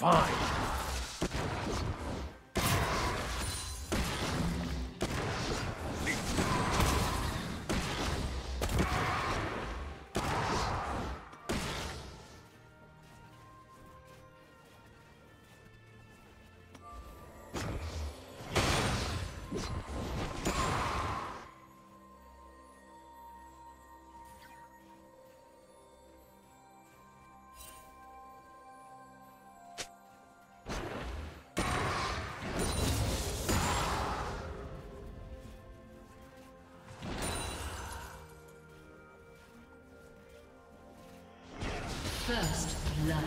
Fine. First blood.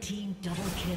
Team double kill.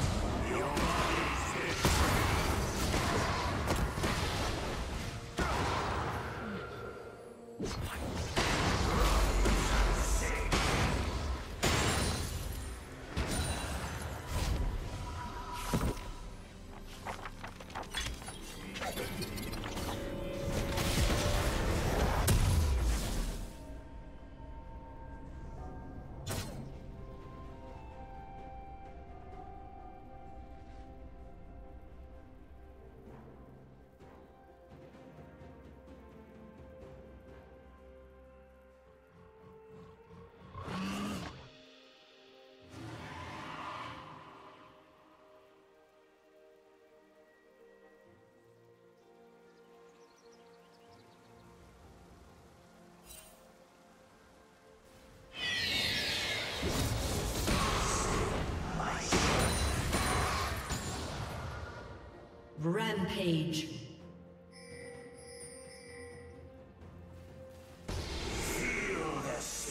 Rampage.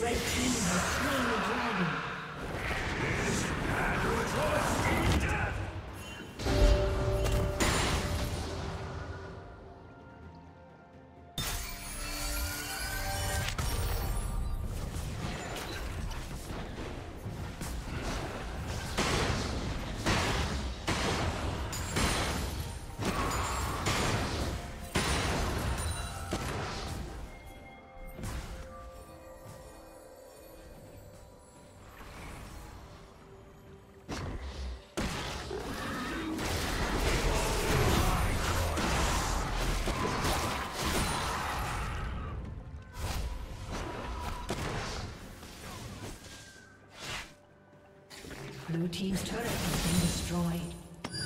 Red team has slain the dragon. This man was in death. Blue team's turret has been destroyed.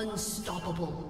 Unstoppable.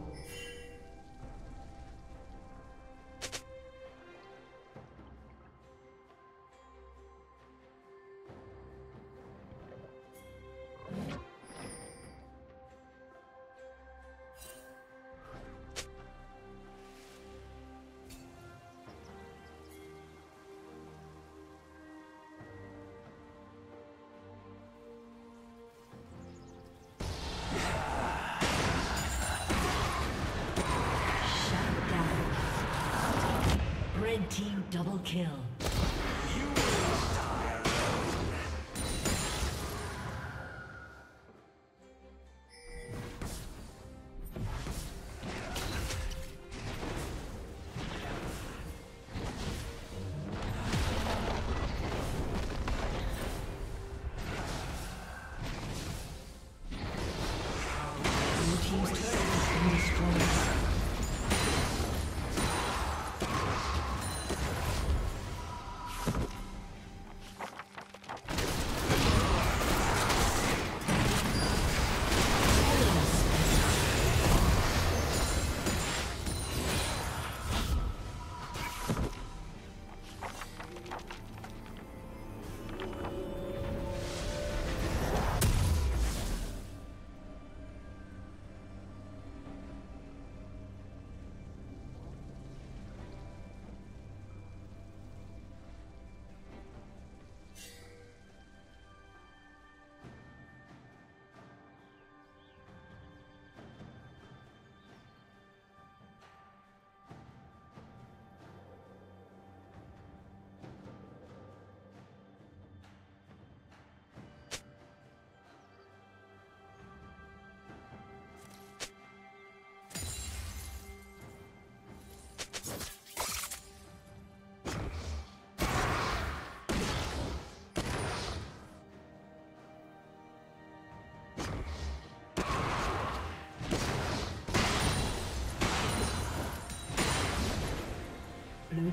Team double kill. You will die. Your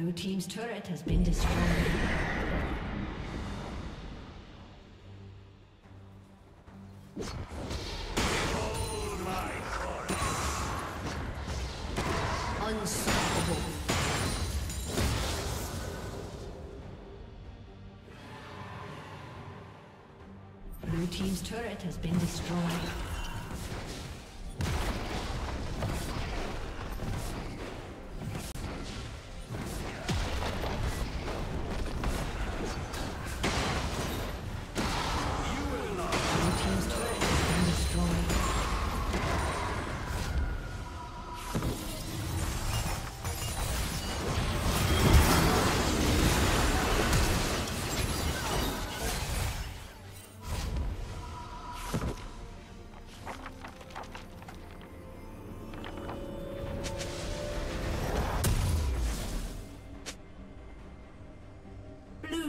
Blue team's turret has been destroyed. Blue team's turret has been destroyed. Hold my corner. Unstoppable. Blue team's turret has been destroyed.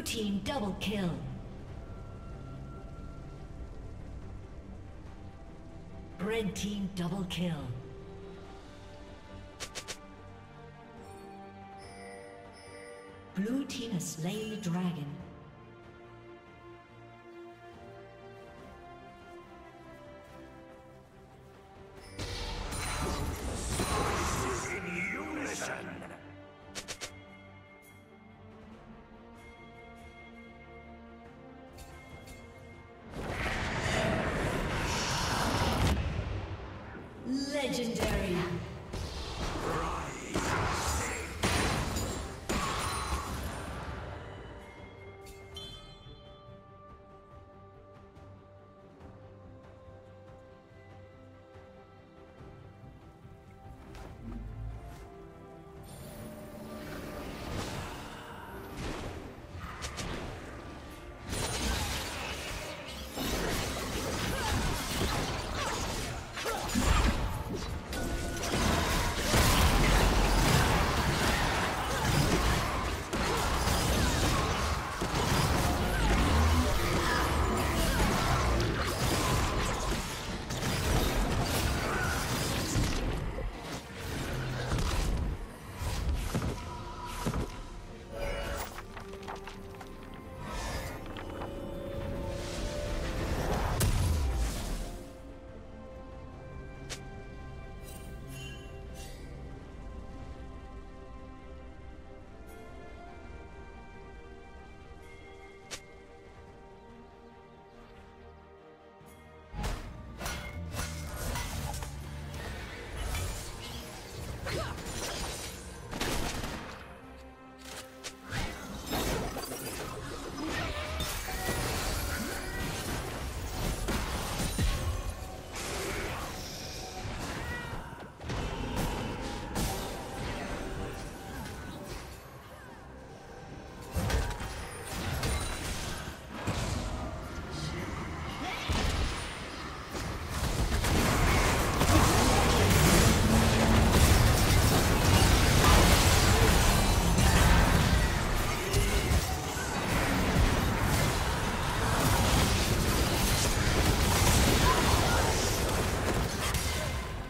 Team double kill. Red team double kill. Blue team has slain the dragon. Legendary.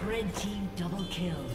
Red team double kill.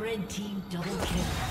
Red team double kill.